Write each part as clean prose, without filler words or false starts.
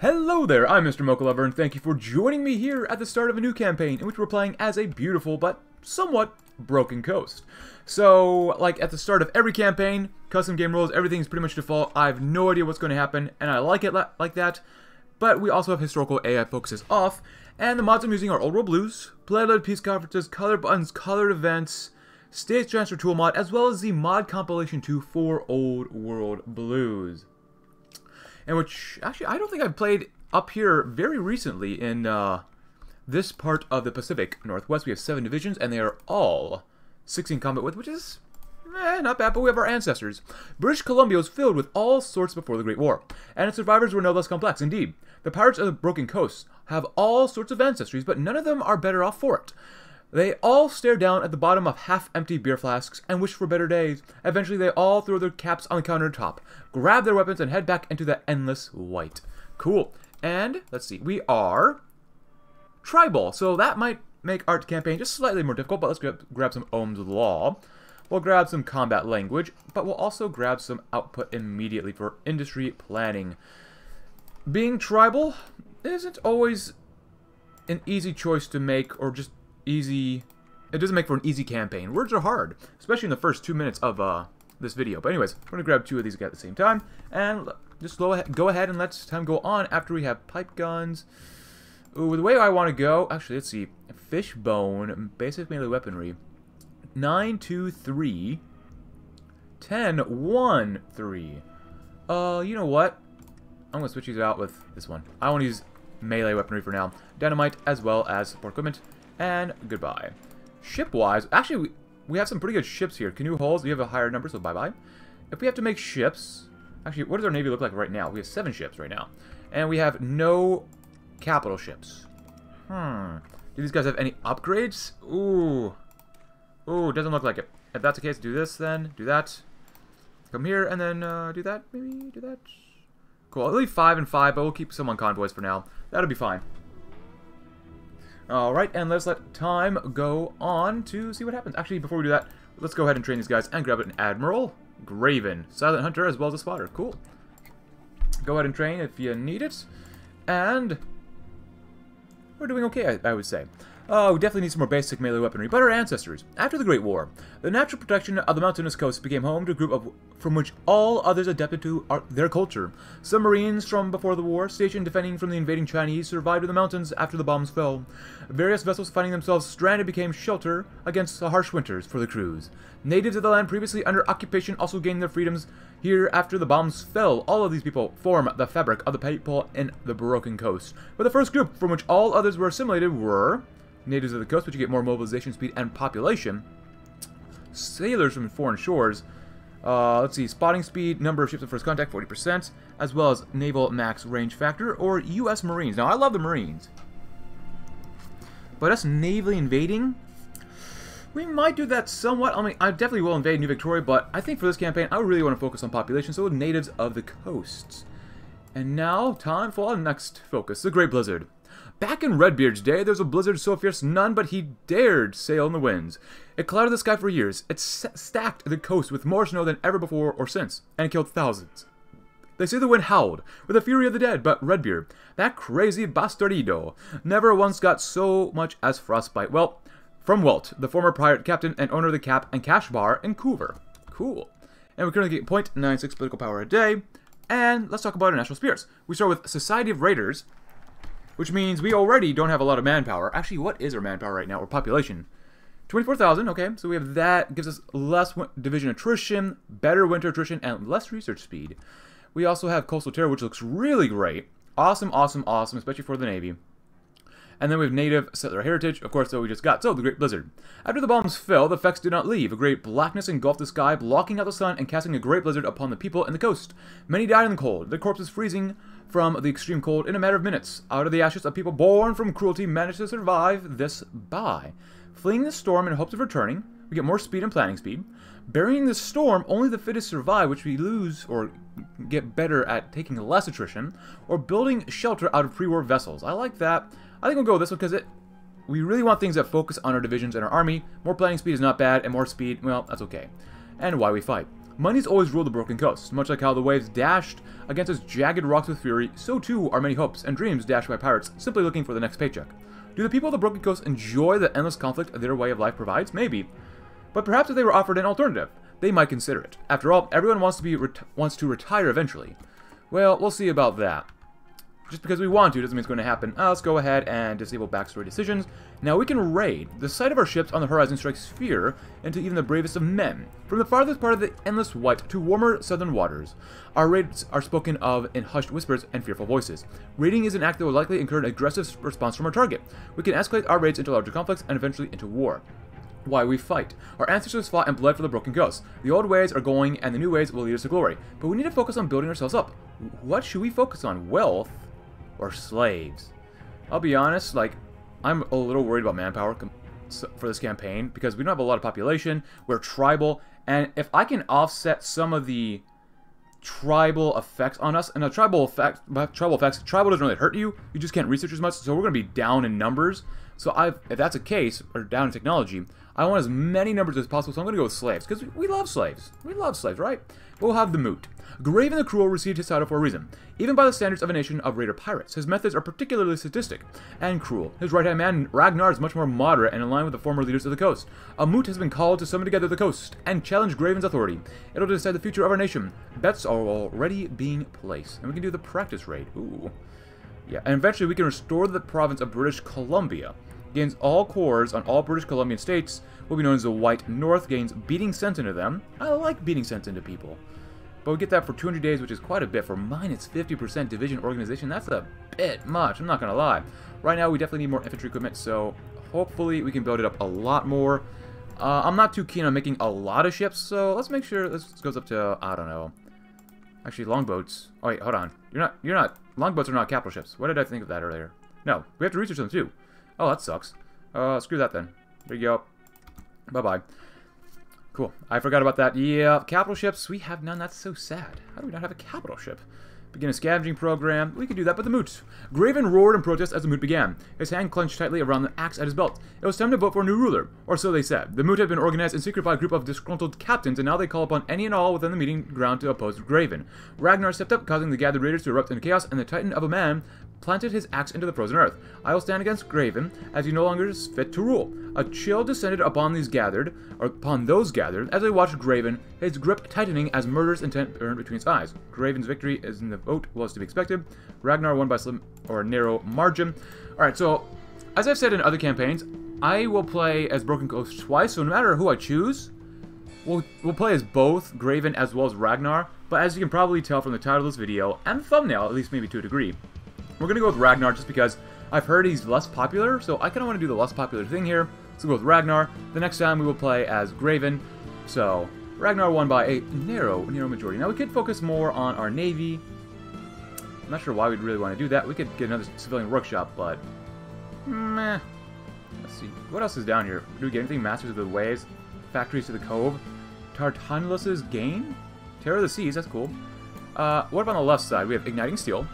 Hello there, I'm Mr. Mocha Lover, and thank you for joining me here at the start of a new campaign in which we're playing as a beautiful but somewhat broken coast. So, like at the start of every campaign, custom game rules, everything's pretty much default. I have no idea what's going to happen, and I like it like that. But we also have historical AI focuses off, and the mods I'm using are Old World Blues, Player-led Peace Conferences, Color Buttons, Colored Events, State Transfer Tool Mod, as well as the Mod Compilation 2 for Old World Blues. And which, actually, I don't think I've played up here very recently in this part of the Pacific Northwest. We have 7 divisions, and they are all 6 in combat with, which is not bad, but we have our ancestors. British Columbia was filled with all sorts before the Great War, and its survivors were no less complex. Indeed, the pirates of the Broken Coast have all sorts of ancestries, but none of them are better off for it. They all stare down at the bottom of half-empty beer flasks and wish for better days. Eventually, they all throw their caps on the countertop, grab their weapons, and head back into the endless white. Cool. And, let's see, we are tribal, so that might make our campaign just slightly more difficult, but let's grab some Ohm's Law. We'll grab some combat language, but we'll also grab some output immediately for industry planning. Being tribal isn't always an easy choice to make, or just easy. It doesn't make for an easy campaign. Words are hard, especially in the first 2 minutes of this video. But anyways, we're gonna grab 2 of these at the same time, and just go ahead and let time go on after we have pipe guns. Ooh, the way I want to go, actually, let's see. Fishbone, basic melee weaponry, 9, 2, 3, 10, 1, 3. You know what? I'm gonna switch these out with this one. I want to use melee weaponry for now. Dynamite as well as support equipment. And goodbye. Ship-wise, actually, we have some pretty good ships here. Canoe hulls, we have a higher number, so bye-bye. If we have to make ships... Actually, what does our navy look like right now? We have 7 ships right now. And we have no capital ships. Do these guys have any upgrades? Ooh, doesn't look like it. If that's the case, do this then. Do that. Come here, and then do that, maybe? Do that? Cool, I'll leave 5 and 5, but we'll keep some on convoys for now. That'll be fine. Alright, and let's let time go on to see what happens. Actually, before we do that, let's go ahead and train these guys and grab an Admiral, Graven, Silent Hunter, as well as a Spotter. Cool. Go ahead and train if you need it. And we're doing okay, I would say. We definitely need some more basic melee weaponry, but our ancestors. After the Great War, the natural protection of the mountainous coast became home to a group from which all others adapted to their culture. Some Marines from before the war, stationed defending from the invading Chinese, survived in the mountains after the bombs fell. Various vessels finding themselves stranded became shelter against the harsh winters for the crews. Natives of the land previously under occupation also gained their freedoms here after the bombs fell. All of these people form the fabric of the people in the Broken Coast. But the first group from which all others were assimilated were... natives of the coast, but you get more mobilization speed and population. Sailors from foreign shores. Let's see, spotting speed, number of ships at first contact, 40%, as well as naval max range factor, or U.S. Marines. Now, I love the Marines. But us navally invading, we might do that somewhat. I mean, I definitely will invade New Victoria, but I think for this campaign, I really want to focus on population, so natives of the coasts. And now, time for our next focus, the Great Blizzard. Back in Redbeard's day, there was a blizzard so fierce none but he dared sail in the winds. It clouded the sky for years, it stacked the coast with more snow than ever before or since, and it killed thousands. They say the wind howled, with the fury of the dead, but Redbeard, that crazy bastardo, never once got so much as frostbite. Well, from Welt, the former pirate captain and owner of the Cap and Cash Bar in Coover. Cool. And we currently get 0.96 political power a day. And let's talk about our national spears. We start with Society of Raiders, which means we already don't have a lot of manpower. Actually, what is our manpower right now, or population? 24,000, okay, so we have that. Gives us less division attrition, better winter attrition, and less research speed. We also have Coastal Terror, which looks really great. Awesome, awesome, awesome, especially for the Navy. And then we have Native Settler Heritage, of course, that we just got. So, the Great Blizzard. After the bombs fell, the effects did not leave. A great blackness engulfed the sky, blocking out the sun and casting a great blizzard upon the people and the coast. Many died in the cold, their corpses freezing from the extreme cold in a matter of minutes. Out of the ashes, a people born from cruelty managed to survive this by fleeing the storm in hopes of returning. We get more speed and planning speed. Burying the storm, only the fittest survive, which we lose or get better at taking less attrition. Or building shelter out of pre-war vessels. I like that. I think we'll go with this one because we really want things that focus on our divisions and our army. More planning speed is not bad, and more speed, well, that's okay. And why we fight. Monies always ruled the Broken Coast. Much like how the waves dashed against its jagged rocks with fury, so too are many hopes and dreams dashed by pirates simply looking for the next paycheck. Do the people of the Broken Coast enjoy the endless conflict their way of life provides? Maybe. But perhaps if they were offered an alternative, they might consider it. After all, everyone wants to retire eventually. Well, we'll see about that. Just because we want to doesn't mean it's going to happen. Let's go ahead and disable backstory decisions. Now we can raid. The sight of our ships on the horizon strikes fear into even the bravest of men. From the farthest part of the endless white to warmer southern waters, our raids are spoken of in hushed whispers and fearful voices. Raiding is an act that will likely incur an aggressive response from our target. We can escalate our raids into larger conflicts and eventually into war. Why we fight. Our ancestors fought and bled for the Broken Coast. The old ways are going and the new ways will lead us to glory. But we need to focus on building ourselves up. What should we focus on? Wealth or slaves? I'll be honest, like, I'm a little worried about manpower for this campaign because we don't have a lot of population. We're tribal, and if I can offset some of the tribal effects on us, and the tribal doesn't really hurt you. You just can't research as much, so we're going to be down in numbers. So if that's a case, or down in technology, I want as many numbers as possible, so I'm going to go with slaves, because we love slaves. We love slaves, right? We'll have the moot. Graven the Cruel received his title for a reason, even by the standards of a nation of raider pirates. His methods are particularly sadistic and cruel. His right-hand man, Ragnar, is much more moderate and in line with the former leaders of the coast. A moot has been called to summon together the coast and challenge Graven's authority. It'll decide the future of our nation. Bets are already being placed. And we can do the practice raid. Ooh. Yeah, and eventually we can restore the province of British Columbia. Gains all cores on all British Columbian states, will be known as the White North, gains beating sense into them. I like beating sense into people. But we get that for 200 days, which is quite a bit. For minus 50% division organization, that's a bit much, I'm not going to lie. Right now, we definitely need more infantry equipment, so hopefully we can build it up a lot more. I'm not too keen on making a lot of ships, so let's make sure this goes up to, I don't know. Actually, longboats. Oh, wait, hold on. You're not. Longboats are not capital ships. What did I think of that earlier? No, we have to research them, too. Oh, that sucks. Screw that then. There you go. Bye-bye. Cool. I forgot about that. Yeah, capital ships. We have none. That's so sad. How do we not have a capital ship? Begin a scavenging program. We could do that, but the moot. Graven roared in protest as the moot began. His hand clenched tightly around the axe at his belt. It was time to vote for a new ruler, or so they said. The moot had been organized in secret by a group of disgruntled captains, and now they call upon any and all within the meeting ground to oppose Graven. Ragnar stepped up, causing the gathered raiders to erupt into chaos, and the titan of a man planted his axe into the frozen earth. I will stand against Graven, as he no longer is fit to rule. A chill descended upon those gathered, as they watched Graven, his grip tightening as murderous intent burned between his eyes. Graven's victory is in the vote was to be expected. Ragnar won by slim or narrow margin. Alright, so, as I've said in other campaigns, I will play as Broken Coast twice, so no matter who I choose, we'll play as both Graven as well as Ragnar, but as you can probably tell from the title of this video, and thumbnail, at least maybe to a degree, we're going to go with Ragnar just because I've heard he's less popular, so I kind of want to do the less popular thing here. So we'll go with Ragnar. The next time we will play as Graven. So Ragnar won by a narrow majority. Now we could focus more on our navy. I'm not sure why we'd really want to do that. We could get another civilian workshop, but meh. Let's see. What else is down here? Do we get anything? Masters of the Waves, Factories to the Cove, Tartanulus's Gain, Terror of the Seas. That's cool. What about on the left side? We have Igniting Steel.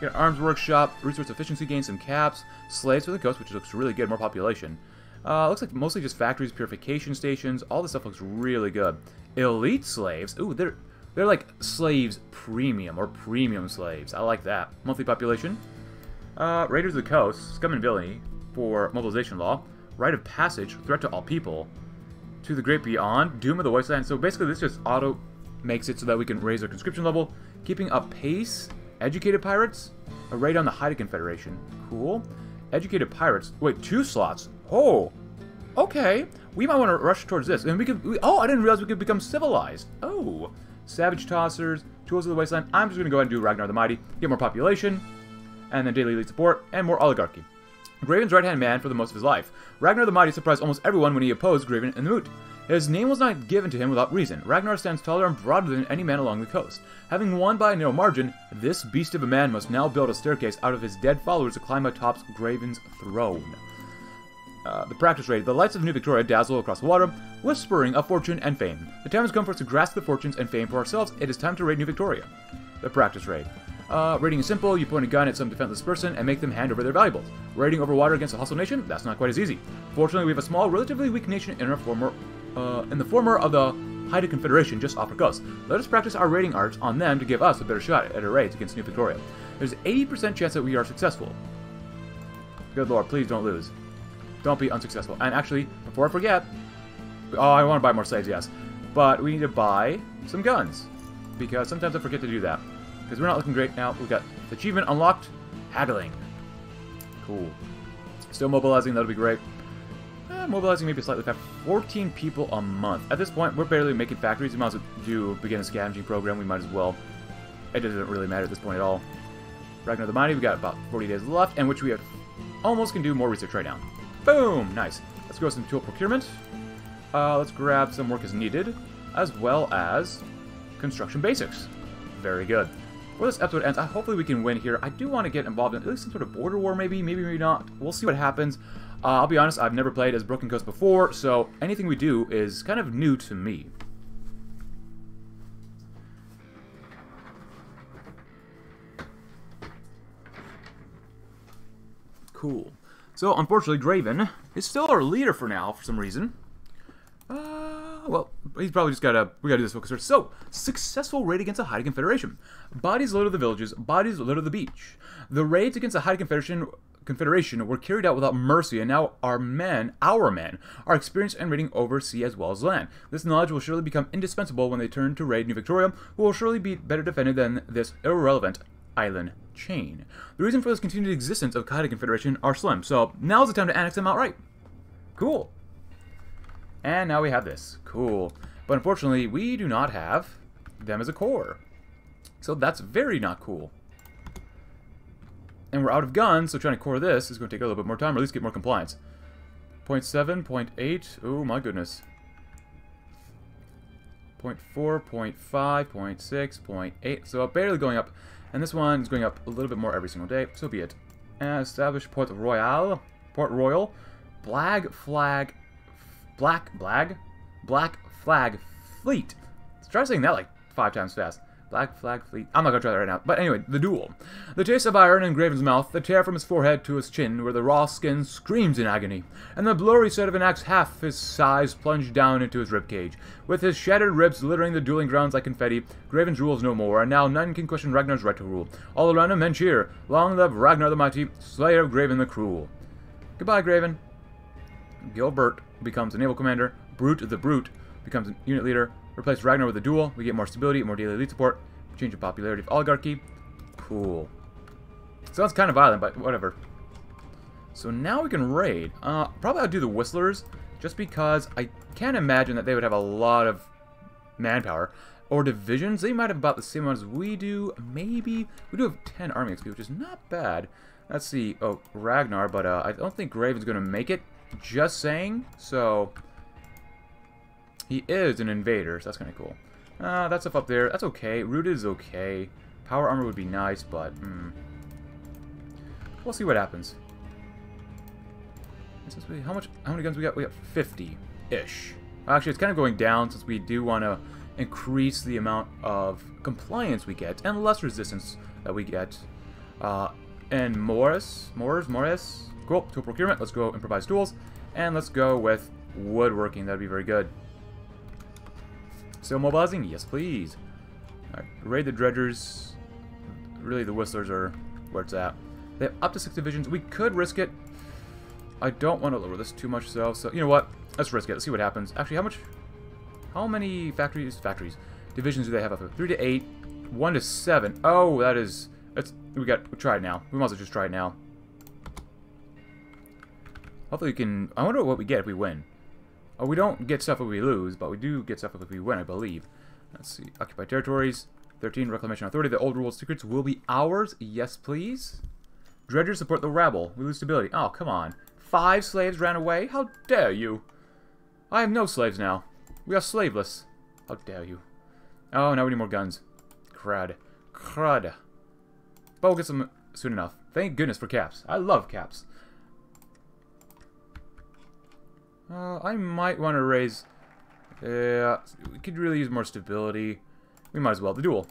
Got Arms Workshop, Resource Efficiency Gain, some caps, Slaves for the Coast, which looks really good, more population. Looks like mostly just factories, purification stations, all this stuff looks really good. Elite Slaves, ooh, they're like Slaves Premium, or Premium Slaves, I like that. Monthly population, Raiders of the Coast, Scum and Villainy for Mobilization Law, Rite of Passage, Threat to All People, To the Great Beyond, Doom of the Wasteland, so basically this just auto makes it so that we can raise our conscription level, keeping up pace. Educated Pirates? A raid on the Haida Confederation. Cool. Educated Pirates. Wait, 2 slots. Oh. Okay. We might want to rush towards this. And we could... Oh, I didn't realize we could become civilized. Oh. Savage Tossers. Tools of the Wasteland. I'm just going to go ahead and do Ragnar the Mighty. Get more population. And then daily elite support. And more oligarchy. Graven's right-hand man for the most of his life. Ragnar the Mighty surprised almost everyone when he opposed Graven in the moot. His name was not given to him without reason. Ragnar stands taller and broader than any man along the coast. Having won by a narrow margin, this beast of a man must now build a staircase out of his dead followers to climb atop Graven's throne. The practice raid. The lights of New Victoria dazzle across the water, whispering of fortune and fame. The time has come for us to grasp the fortunes and fame for ourselves. It is time to raid New Victoria. The practice raid. Raiding is simple. You point a gun at some defenseless person and make them hand over their valuables. Raiding over water against a hostile nation? That's not quite as easy. Fortunately, we have a small, relatively weak nation in the former of the Haida Confederation just off our coast. Let us practice our raiding arts on them to give us a better shot at our raids against New Victoria. There's 80% chance that we are successful. Good lord, please don't lose. Don't be unsuccessful. And actually, before I forget... Oh, I want to buy more slaves, yes. But we need to buy some guns. Because sometimes I forget to do that. Because we're not looking great now. We've got the achievement unlocked. Haggling. Cool. Still mobilizing, that'll be great. Mobilizing maybe slightly faster. 14 people a month. At this point, we're barely making factories. We might as well begin a scavenging program. We might as well. It doesn't really matter at this point at all. Ragnar the Mighty, we've got about 40 days left, and which we have almost can do more research right now. Boom! Nice. Let's go with some tool procurement. Let's grab some work as needed, as well as construction basics. Very good. Well, this episode ends. Hopefully we can win here. I do want to get involved in at least some sort of border war, maybe, maybe not. We'll see what happens. I'll be honest, I've never played as Broken Coast before, so anything we do is kind of new to me. Cool. So, unfortunately, Graven is still our leader for now, for some reason. Well, he's probably just gotta... We gotta do this focus first. So, successful raid against the Haida Confederation. Bodies loaded to the villages, bodies loaded to the beach. The raids against the Haida Confederation were carried out without mercy, and now our men, are experienced in raiding over sea as well as land. This knowledge will surely become indispensable when they turn to raid New Victoria, who will surely be better defended than this irrelevant island chain. The reason for this continued existence of Haida Confederation are slim, so now's the time to annex them outright. Cool. And now we have this. Cool. But unfortunately, we do not have them as a core. So that's very not cool. And we're out of guns, so trying to core this is going to take a little bit more time, or at least get more compliance. 0.7, 0.8, oh my goodness. 0.4, 0.5, 0.6, 0.8, so barely going up. And this one is going up a little bit more every single day, so be it. And establish Port Royal, Black Flag Fleet. Let's try saying that like 5 times fast. Black Flag Fleet. I'm not going to try that right now. But anyway, the duel. The taste of iron in Graven's mouth, the tear from his forehead to his chin, where the raw skin screams in agony, and the blurry sight of an axe half his size plunged down into his ribcage. With his shattered ribs littering the dueling grounds like confetti, Graven rules no more, and now none can question Ragnar's right to rule. All around him men cheer. Long live Ragnar the Mighty, slayer of Graven the Cruel. Goodbye, Graven. Gilbert becomes a naval commander. Brute becomes a unit leader. Replace Ragnar with a duel. We get more stability, more daily elite support. Change the popularity of oligarchy. Cool. Sounds kind of violent, but whatever. So now we can raid. Probably I'll do the Whistlers, just because I can't imagine that they would have a lot of manpower. Or divisions. They might have about the same amount as we do. Maybe. We do have 10 army XP, which is not bad. Let's see. Oh, Ragnar, but I don't think Graven's going to make it. Just saying. So... He is an invader, so that's kind of cool. That stuff up there, that's okay. Rooted is okay. Power armor would be nice, but... We'll see what happens. How many guns we got? We got 50-ish. Actually, it's kind of going down since we do want to increase the amount of compliance we get and less resistance that we get. And Morris. Cool, tool procurement. Let's go improvise tools. And let's go with woodworking. That'd be very good. Still mobilizing? Yes, please. Alright, raid the Dredgers. Really, the Whistlers are where it's at. They have up to 6 divisions. We could risk it. I don't want to lower this too much, though. So, you know what? Let's risk it. Let's see what happens. Actually, how many factories? Divisions do they have up here? 3 to 8. 1 to 7. Oh, that is... We try it now. We might as well just try it now. Hopefully we can... I wonder what we get if we win. Oh, we don't get stuff if we lose, but we do get stuff if we win, I believe. Let's see. Occupied territories. 13. Reclamation Authority. The old world secrets will be ours. Yes, please. Dredgers support the rabble. We lose stability. Oh, come on. 5 slaves ran away? How dare you? I have no slaves now. We are slaveless. How dare you? Oh, now we need more guns. Crud. But we'll get some soon enough. Thank goodness for caps. I love caps. I might want to raise... we could really use more stability. We might as well. The duel.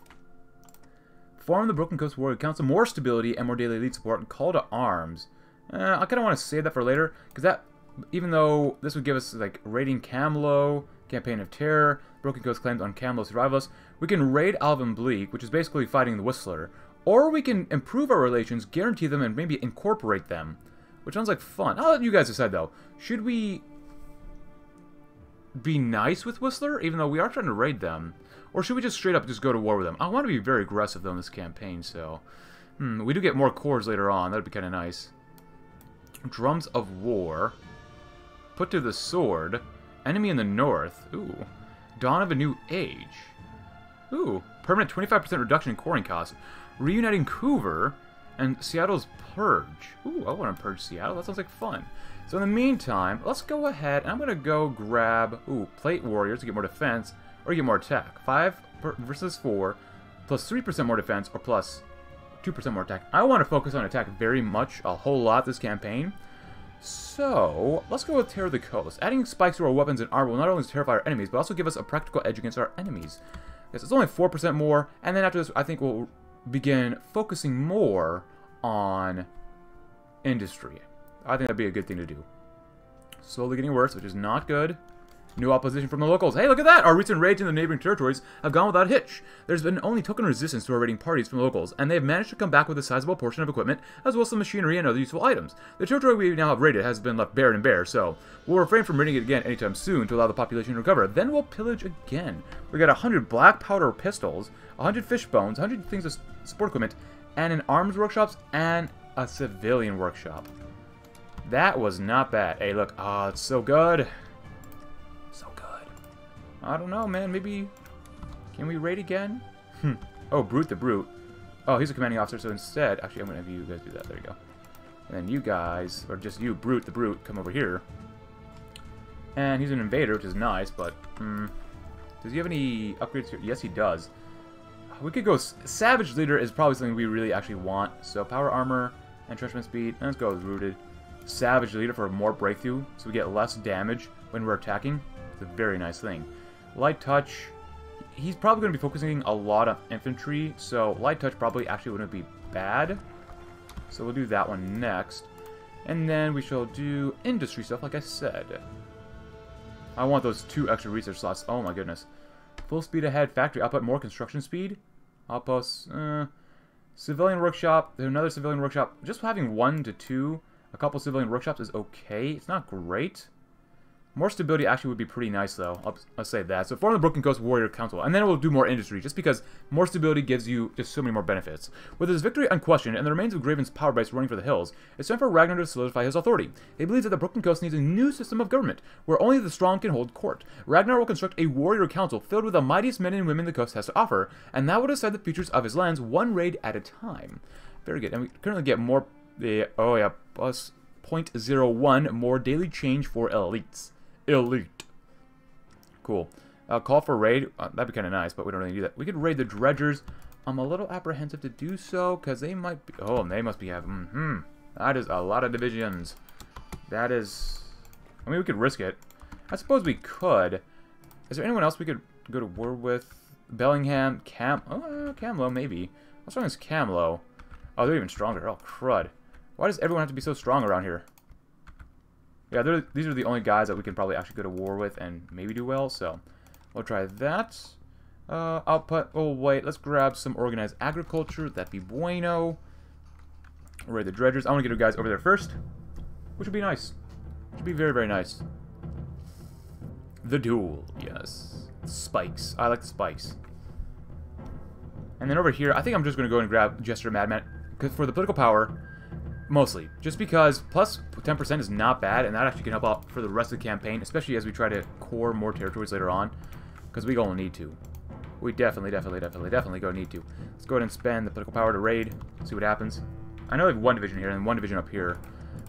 Form the Broken Coast Warrior Council. More stability and more daily elite support. And call to arms. I kind of want to save that for later. Because that... Even though this would give us, like, raiding Camlo, Campaign of Terror, Broken Coast claimed on Camlo's rivals. We can raid Alvin Bleak, which is basically fighting the Whistler, or we can improve our relations, guarantee them, and maybe incorporate them, which sounds like fun. I'll let you guys decide, though. Should we be nice with Whistler, even though we are trying to raid them? Or should we just straight up just go to war with them? I want to be very aggressive, though, in this campaign, so... we do get more cores later on. That would be kind of nice. Drums of War. Put to the Sword. Enemy in the North. Ooh. Dawn of a New Age. Ooh. Permanent 25% reduction in coring costs. Reuniting Coover and Seattle's Purge. Ooh, I want to purge Seattle. That sounds like fun. So in the meantime, let's go ahead and I'm going to go grab, ooh, Plate Warriors to get more defense or get more attack. 5 versus 4, plus 3% more defense or plus 2% more attack. I want to focus on attack very much, a whole lot this campaign. So, let's go with Terror of the Coast. Adding spikes to our weapons and armor will not only terrify our enemies, but also give us a practical edge against our enemies. Yes, it's only 4% more, and then after this, I think we'll begin focusing more on industry. I think that'd be a good thing to do. Slowly getting worse, which is not good. New opposition from the locals. Hey, look at that! Our recent raids in the neighboring territories have gone without a hitch. There's been only token resistance to our raiding parties from the locals, and they have managed to come back with a sizable portion of equipment, as well as some machinery and other useful items. The territory we now have raided has been left barren and bare, so we'll refrain from raiding it again anytime soon to allow the population to recover. Then we'll pillage again. We got 100 black powder pistols, 100 fish bones, 100 things of sport equipment, and an arms workshops, and a civilian workshop. That was not bad. Hey, look. Ah, it's so good. I don't know, man. Maybe... can we raid again? Oh, Brute the Brute. Oh, he's a commanding officer, so instead... actually, I'm going to have you guys do that. There you go. And then you guys, or just you, Brute the Brute, come over here. And he's an invader, which is nice, but... does he have any upgrades here? Yes, he does. We could go... Savage Leader is probably something we really actually want. So, Power Armor and Trenchman Speed. And let's go with Rooted. Savage Leader for more breakthrough, so we get less damage when we're attacking. It's a very nice thing. Light Touch, he's probably going to be focusing a lot on infantry, so Light Touch probably actually wouldn't be bad. So we'll do that one next. And then we shall do industry stuff, like I said. I want those 2 extra research slots. Oh my goodness. Full Speed Ahead Factory. Output more construction speed. Outposts. Civilian Workshop. There's another Civilian Workshop. Just having 1 to 2, a couple Civilian Workshops is okay. It's not great. More stability actually would be pretty nice, though. I'll say that. So form the Broken Coast Warrior Council, and then we'll do more industry, just because more stability gives you just so many more benefits. With his victory unquestioned and the remains of Graven's power base running for the hills, it's time for Ragnar to solidify his authority. He believes that the Broken Coast needs a new system of government, where only the strong can hold court. Ragnar will construct a warrior council filled with the mightiest men and women the coast has to offer, and that will decide the futures of his lands one raid at a time. Very good. And we currently get more... oh yeah, plus 0.01 more daily change for elites. Elite. Cool. Call for raid. That'd be kind of nice, but we don't really do that. We could raid the Dredgers. I'm a little apprehensive to do so, because they might be... oh, they must be having... that is a lot of divisions. That is... I mean, we could risk it. I suppose we could. Is there anyone else we could go to war with? Bellingham, Camlo, maybe. What's wrong with Camlo? Oh, they're even stronger. Oh, crud. Why does everyone have to be so strong around here? Yeah, these are the only guys that we can probably actually go to war with and maybe do well, so we'll try that. Output, oh wait, let's grab some organized agriculture, that'd be bueno. Raid the Dredgers, I want to get you guys over there first, which would be nice. Which would be very, very nice. The duel, yes. Spikes, I like the spikes. And then over here, I think I'm just going to go and grab Jester Madman, because for the political power... mostly. Just because plus 10% is not bad, and that actually can help out for the rest of the campaign, especially as we try to core more territories later on, because we gonna need to. We definitely gonna need to. Let's go ahead and spend the political power to raid, see what happens. I know we have 1 division here and 1 division up here.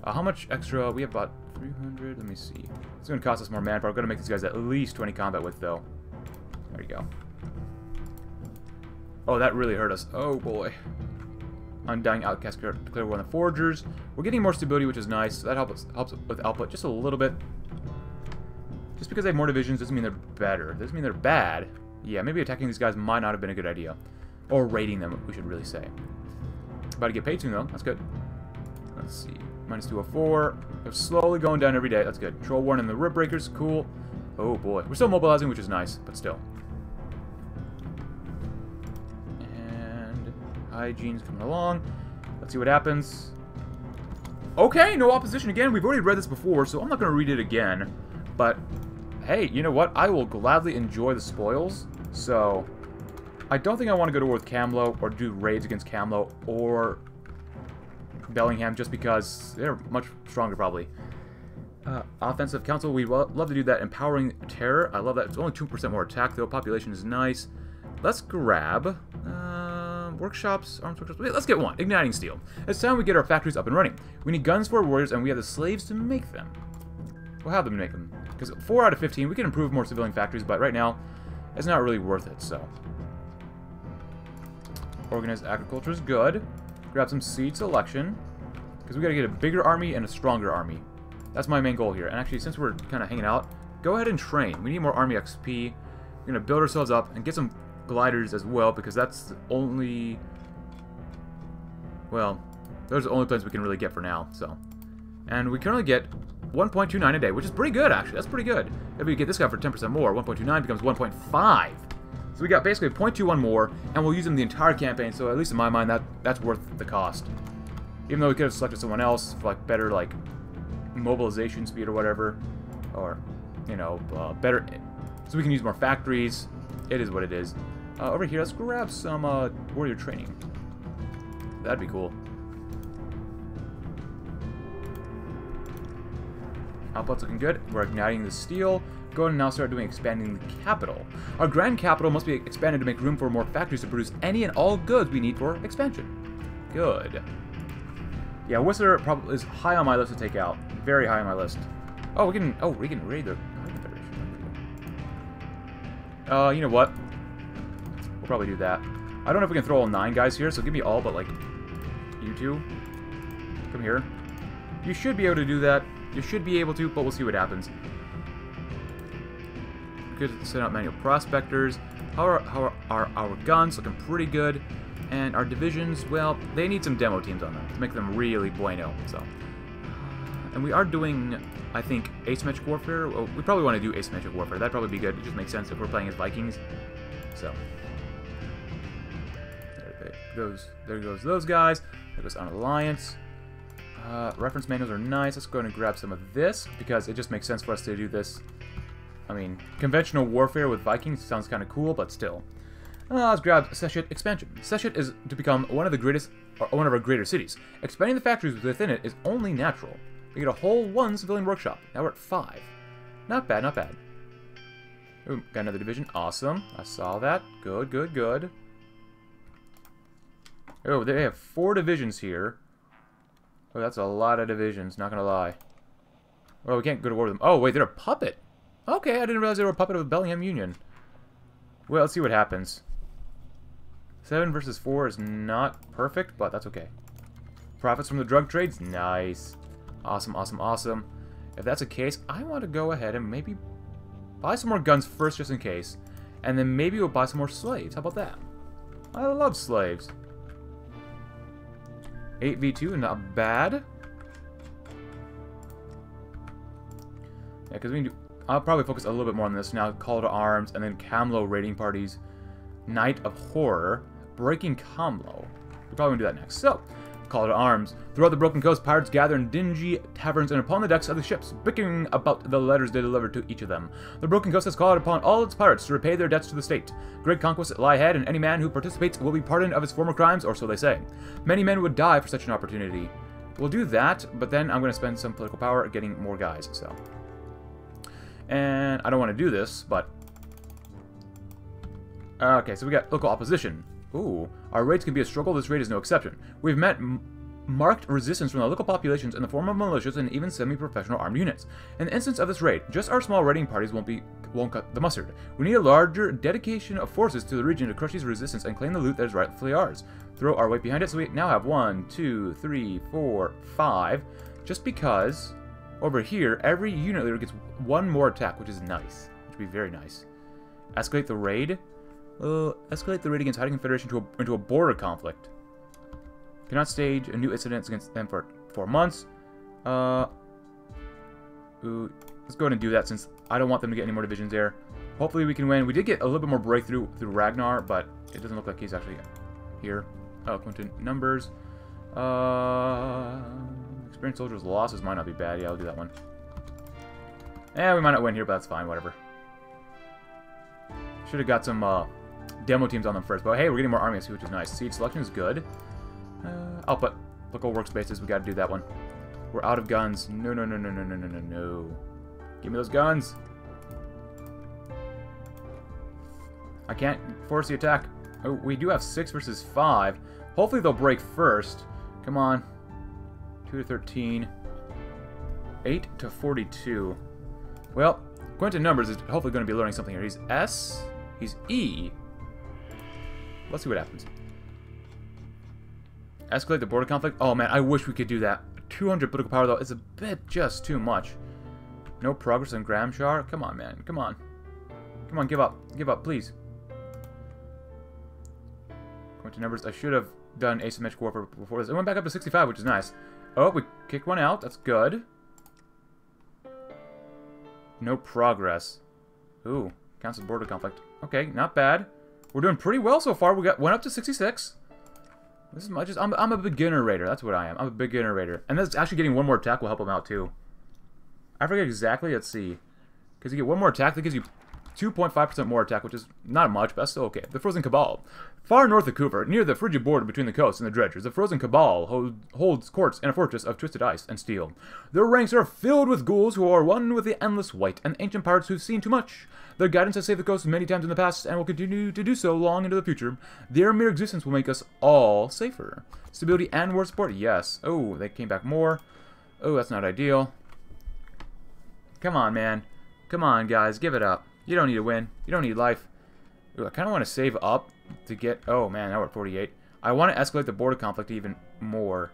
How much extra? We have about 300, let me see. It's gonna cost us more manpower. I'm gonna make these guys at least 20 combat with, though. There you go. Oh, that really hurt us. Oh boy. Undying Outcast declare war on the Forgers. We're getting more stability, which is nice. So that helps with output just a little bit. Just because they have more divisions doesn't mean they're better. Doesn't mean they're bad. Yeah, maybe attacking these guys might not have been a good idea. Or raiding them, we should really say. About to get paid soon, though. That's good. Let's see. Minus 204. They're slowly going down every day. That's good. Troll Warren and the Rip Breakers. Cool. Oh, boy. We're still mobilizing, which is nice, but still. hygiene's coming along. Let's see what happens. Okay, no opposition again. We've already read this before, so I'm not going to read it again. But, hey, you know what? I will gladly enjoy the spoils. So, I don't think I want to go to war with Camlo or do raids against Camlo or Bellingham just because they're much stronger, probably. Offensive council, we love to do that. Empowering terror, I love that. It's only 2% more attack, though. Population is nice. Let's grab workshops, arms workshops. Wait, let's get one. Igniting steel. It's time we get our factories up and running. We need guns for our warriors, and we have the slaves to make them. We'll have them make them. Because 4 out of 15, we can improve more civilian factories, but right now, it's not really worth it, so. Organized agriculture is good. Grab some seed selection. Because we got to get a bigger army and a stronger army. That's my main goal here. And actually, since we're kind of hanging out, go ahead and train. We need more army XP. We're going to build ourselves up and get some gliders as well, because that's the only... Well, those are the only plans we can really get for now, so. And we currently get 1.29 a day, which is pretty good, actually. That's pretty good. If we get this guy for 10% more, 1.29 becomes 1.5. So we got basically 0.21 more, and we'll use them the entire campaign, so at least in my mind, that's worth the cost. Even though we could have selected someone else for, like, better, like, mobilization speed or whatever, or, you know, better, so we can use more factories. It is what it is. Over here, let's grab some warrior training. That'd be cool. Output's looking good. We're igniting the steel. Go ahead and now start doing expanding the capital. Our grand capital must be expanded to make room for more factories to produce any and all goods we need for expansion. Good. Yeah, Whistler probably is high on my list to take out. Very high on my list. Oh, we can raid the Haida Confederation. You know what? We'll probably do that. I don't know if we can throw all 9 guys here, so give me all but, like, you two. Come here. You should be able to do that. You should be able to, but we'll see what happens. We could send out manual prospectors. How are our guns looking? Pretty good. And our divisions, well, they need some demo teams on them to make them really bueno, so. And we are doing, I think, asymmetric warfare. Well, we probably want to do asymmetric warfare. That'd probably be good. It just makes sense if we're playing as Vikings. So. There goes those guys. There goes an alliance. Reference manuals are nice. Let's go ahead and grab some of this, because it just makes sense for us to do this. I mean, conventional warfare with Vikings sounds kind of cool, but still. Let's grab Seshit expansion. Seshit is to become one of our greater cities. Expanding the factories within it is only natural. We get a whole 1 civilian workshop. Now we're at 5. Not bad, not bad. Ooh, got another division. Awesome. I saw that. Good, good, good. Oh, they have 4 divisions here. Oh, that's a lot of divisions, not gonna lie. Oh, we can't go to war with them. Oh, wait, they're a puppet. Okay, I didn't realize they were a puppet of the Bellingham Union. Well, let's see what happens. 7 versus 4 is not perfect, but that's okay. Profits from the drug trades? Nice. Awesome, awesome, awesome. If that's the case, I want to go ahead and maybe buy some more guns first, just in case. And then maybe we'll buy some more slaves. How about that? I love slaves. 8v2, not bad. Yeah, because we can do... I'll probably focus a little bit more on this now. Call to arms, and then Camlo raiding parties. Night of Horror. Breaking Camlo. We're probably going to do that next. So, call to arms. Throughout the Broken Coast, pirates gather in dingy taverns and upon the decks of the ships, bickering about the letters they deliver to each of them. The Broken Coast has called upon all its pirates to repay their debts to the state. Great conquests lie ahead, and any man who participates will be pardoned of his former crimes, or so they say. Many men would die for such an opportunity. We'll do that, but then I'm going to spend some political power getting more guys, so... And I don't want to do this, but... Okay, so we got local opposition. Ooh. Our raids can be a struggle. This raid is no exception. We've met marked resistance from the local populations in the form of militias and even semi-professional armed units. In the instance of this raid, just our small raiding parties won't cut the mustard. We need a larger dedication of forces to the region to crush these resistance and claim the loot that is rightfully ours. Throw our weight behind it, so we now have 1, 2, 3, 4, 5. Just because... Over here, every unit leader gets 1 more attack, which is nice. Which would be very nice. Escalate the raid. Escalate the raid against Haida Confederation into a border conflict. Cannot stage a new incident against them for 4 months. Let's go ahead and do that, since I don't want them to get any more divisions there. Hopefully we can win. We did get a little bit more breakthrough through Ragnar, but it doesn't look like he's actually here. Quentin Numbers. Experienced soldiers' losses might not be bad. Yeah, I'll do that one. Eh, we might not win here, but that's fine. Whatever. Should have got some demo teams on them first. But hey, we're getting more armies, which is nice. Seed selection is good. Output. Local workspaces. We got to do that one. We're out of guns. No, no, no, no, no, no, no, no, no. Give me those guns. I can't force the attack. Oh, we do have 6 versus 5. Hopefully they'll break first. Come on. 2 to 13. 8 to 42. Well, Quentin Numbers is hopefully going to be learning something here. He's S. He's E. Let's see what happens. Escalate the border conflict. Oh man, I wish we could do that. 200 political power though is a bit just too much. No progress on Gramshar. Come on, man. Come on. Come on, give up. Give up, please. Quentin Numbers. I should have done asymmetric warfare before this. It went back up to 65, which is nice. Oh, we kicked one out. That's good. No progress. Ooh, council border conflict. Okay, not bad. We're doing pretty well so far. We got went up to 66. This is much as I'm a beginner raider. That's what I am. I'm a beginner raider, and that's actually getting one more attack will help him out too. I forget exactly. Let's see, because you get one more attack that gives you 2.5% more attack, which is not much, but that's still okay. The Frozen Cabal, far north of Coover, near the frigid border between the coast and the Dredgers, the Frozen Cabal holds courts in a fortress of twisted ice and steel. Their ranks are filled with ghouls who are one with the endless white and ancient pirates who've seen too much. Their guidance has saved the coast many times in the past and will continue to do so long into the future. Their mere existence will make us all safer. Stability and war support, yes. Oh, they came back more. Oh, that's not ideal. Come on, man. Come on, guys. Give it up. You don't need to win. You don't need life. Ooh, I kind of want to save up to get... Oh, man, now we're at 48. I want to escalate the border conflict even more.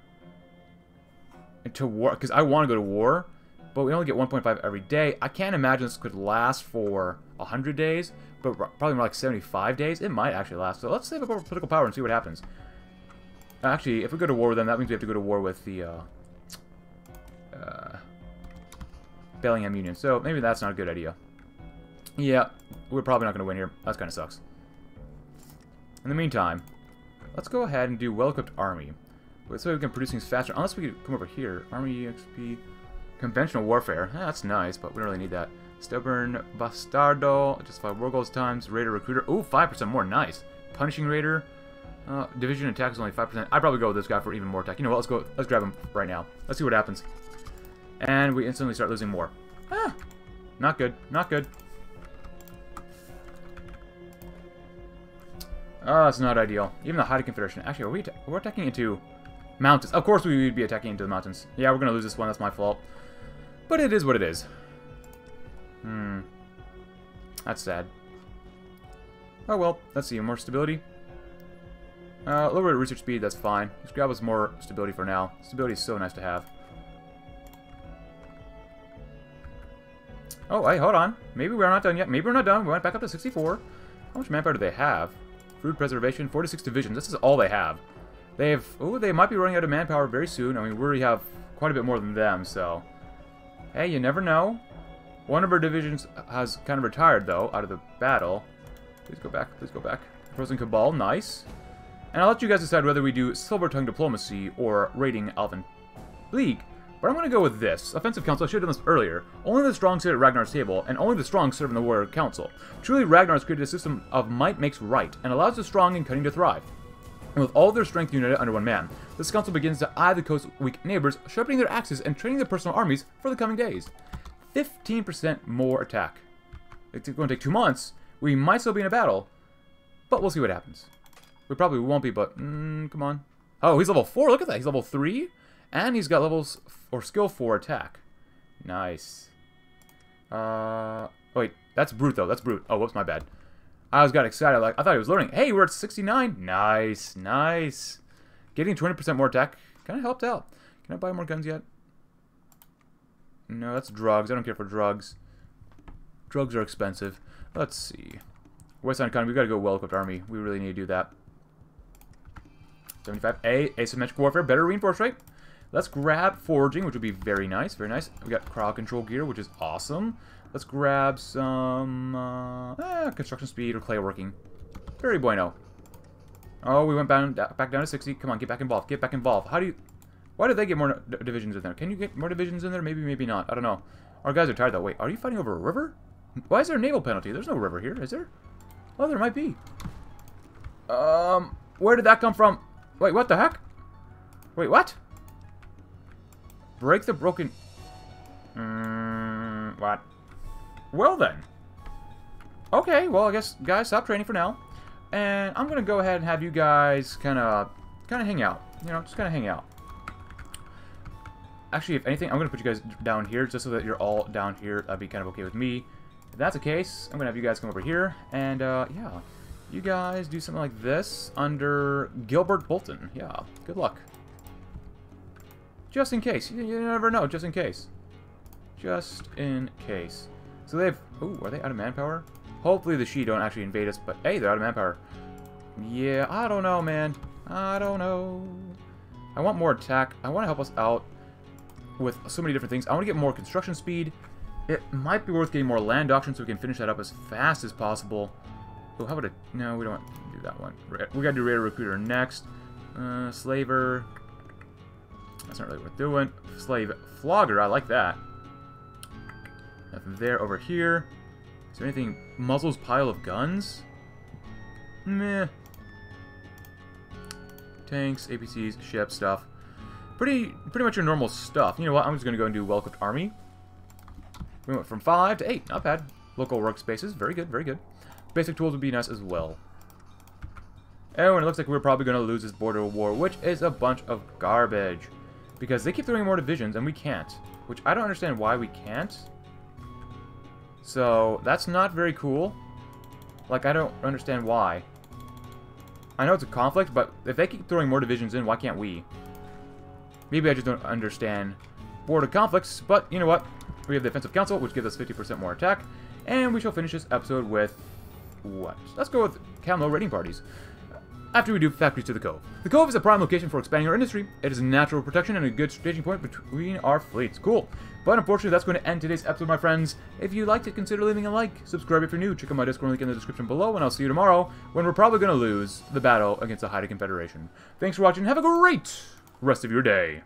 To war, because I want to go to war, but we only get 1.5 every day. I can't imagine this could last for 100 days, but probably more like 75 days. It might actually last. So let's save up our political power and see what happens. Actually, if we go to war with them, that means we have to go to war with the... Bellingham Union. So maybe that's not a good idea. Yeah, we're probably not going to win here. That kind of sucks. In the meantime, let's go ahead and do well-equipped army. So we can produce things faster. Unless we could come over here. Army XP. Conventional warfare. Eh, that's nice, but we don't really need that. Stubborn Bastardo. Just 5 war goals times. Raider Recruiter. Ooh, 5% more. Nice. Punishing Raider. Division attack is only 5%. I'd probably go with this guy for even more attack. You know what? Let's go. Let's grab him right now. Let's see what happens. And we instantly start losing more. Ah! Not good. Not good. Oh, that's not ideal. Even the Haida Confederation. Actually, we're attacking into mountains. Of course we would be attacking into the mountains. Yeah, we're going to lose this one. That's my fault. But it is what it is. Hmm. That's sad. Oh, well. Let's see. More stability. A little bit of research speed. That's fine. Just grab us more stability for now. Stability is so nice to have. Oh, hey, hold on. Maybe we're not done yet. Maybe we're not done. We went back up to 64. How much manpower do they have? Food preservation, 46 divisions. This is all they have. They have... Oh, they might be running out of manpower very soon. I mean, we already have quite a bit more than them, so... Hey, you never know. One of our divisions has kind of retired, though, out of the battle. Please go back. Please go back. Frozen Cabal, nice. And I'll let you guys decide whether we do Silver Tongue Diplomacy or raiding Alvin Bleak. But I'm going to go with this. Offensive Council, I should have done this earlier. Only the strong sit at Ragnar's table, and only the strong serve in the warrior council. Truly, Ragnar's created a system of might makes right, and allows the strong and cunning to thrive. And with all their strength united under one man, this council begins to eye the coast's weak neighbors, sharpening their axes and training their personal armies for the coming days. 15% more attack. It's going to take 2 months. We might still be in a battle, but we'll see what happens. We probably won't be, but come on. Oh, he's level 4. Look at that. He's level 3. And he's got levels or skill 4 attack. Nice. Wait, that's Brute though. That's Brute. Oh, whoops, my bad. I got excited. Like I thought he was learning. Hey, we're at 69. Nice, nice. Getting 20% more attack kind of helped out. Can I buy more guns yet? No, that's drugs. I don't care for drugs. Drugs are expensive. Let's see. Western economy. We've got to go well-equipped army. We really need to do that. 75A asymmetric warfare. Better reinforced rate. Let's grab foraging, which would be very nice, very nice. We got crowd control gear, which is awesome. Let's grab some construction speed or clay working. Very bueno. Oh, we went back down to 60. Come on, get back involved. Get back involved. How do you... Why did they get more divisions in there? Can you get more divisions in there? Maybe, maybe not. I don't know. Our guys are tired though. Wait, are you fighting over a river? Why is there a naval penalty? There's no river here, is there? Oh, there might be. Where did that come from? Wait, what the heck? Wait, what? Break the broken... What? Well then. Okay, well I guess guys, stop training for now. And I'm gonna go ahead and have you guys kinda hang out. You know, just kinda hang out. Actually, if anything, I'm gonna put you guys down here just so that you're all down here. That'd be kind of okay with me. If that's the case, I'm gonna have you guys come over here and yeah. You guys do something like this under Gilbert Bolton. Yeah, good luck. Just in case. You never know, just in case. Just in case. So they have... Ooh, are they out of manpower? Hopefully the Shi don't actually invade us, but hey, they're out of manpower. Yeah, I don't know, man. I don't know. I want more attack. I want to help us out with so many different things. I want to get more construction speed. It might be worth getting more land auction so we can finish that up as fast as possible. Oh, how about a... No, we don't want to do that one. We got to do Raider Recruiter next. Slaver. That's not really worth doing. Slave Flogger, I like that. Nothing there. Over here. Is there anything? Muzzles pile of guns? Meh. Tanks, APCs, ship stuff. Pretty much your normal stuff. You know what? I'm just going to go and do well-equipped army. We went from 5 to 8. Not bad. Local workspaces. Very good, very good. Basic tools would be nice as well. Oh, and it looks like we're probably going to lose this border war, which is a bunch of garbage. Because they keep throwing more divisions, and we can't. Which I don't understand why we can't. So, that's not very cool. Like, I don't understand why. I know it's a conflict, but if they keep throwing more divisions in, why can't we? Maybe I just don't understand border conflicts, but you know what? We have the Defensive Council, which gives us 50% more attack, and we shall finish this episode with... what? Let's go with Camlo raiding parties. After we do Factories to the Cove. The Cove is a prime location for expanding our industry. It is a natural protection and a good staging point between our fleets. Cool. But unfortunately, that's going to end today's episode, my friends. If you liked it, consider leaving a like. Subscribe if you're new. Check out my Discord link in the description below, and I'll see you tomorrow when we're probably going to lose the battle against the Haida Confederation. Thanks for watching. Have a great rest of your day.